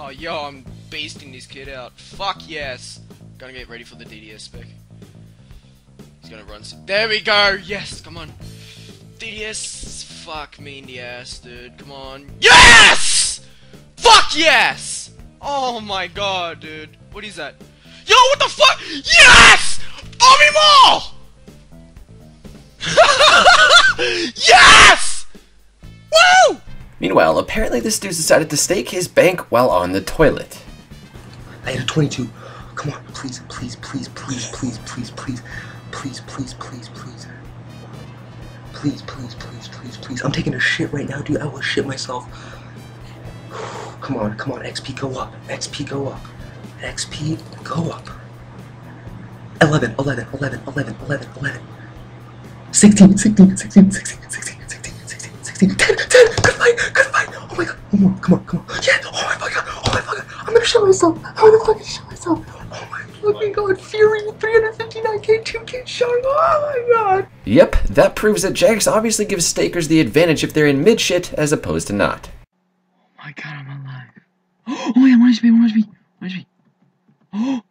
Oh, yo, I'm beasting this kid out. Fuck yes. Gonna get ready for the DDS spec. He's gonna run. There we go. Yes, come on. DDS. Fuck me in the ass, dude. Come on. Yes! Fuck yes! Oh my god, dude. What is that? Yo, what the fuck? Yes! Omimo! Yes! Woo! Meanwhile, apparently this dude's decided to stake his bank while on the toilet. I am 22. Come on, please, please, please, please, please, please, please, please, please, please, please. Please, please, please, please, please. I'm taking a shit right now, dude. I will shit myself. Come on, come on, XP go up. XP go up. XP go up. 11, 11, 11, 11, 11, 11. 16, 16, 16, 16, 16, 16, 16, 16, 10, 10, good fight, good fight, oh my god, one more, come on, come on, yeah, oh my god, I'm gonna show myself, I'm gonna fucking show myself, oh my fucking god, Fury, 359k, 2k shot, oh my god. Yep, that proves that Jax obviously gives stakers the advantage if they're in mid-shit as opposed to not. Oh my god, I'm alive. Oh yeah, 1 HP, 1 HP, 1 HP. Oh,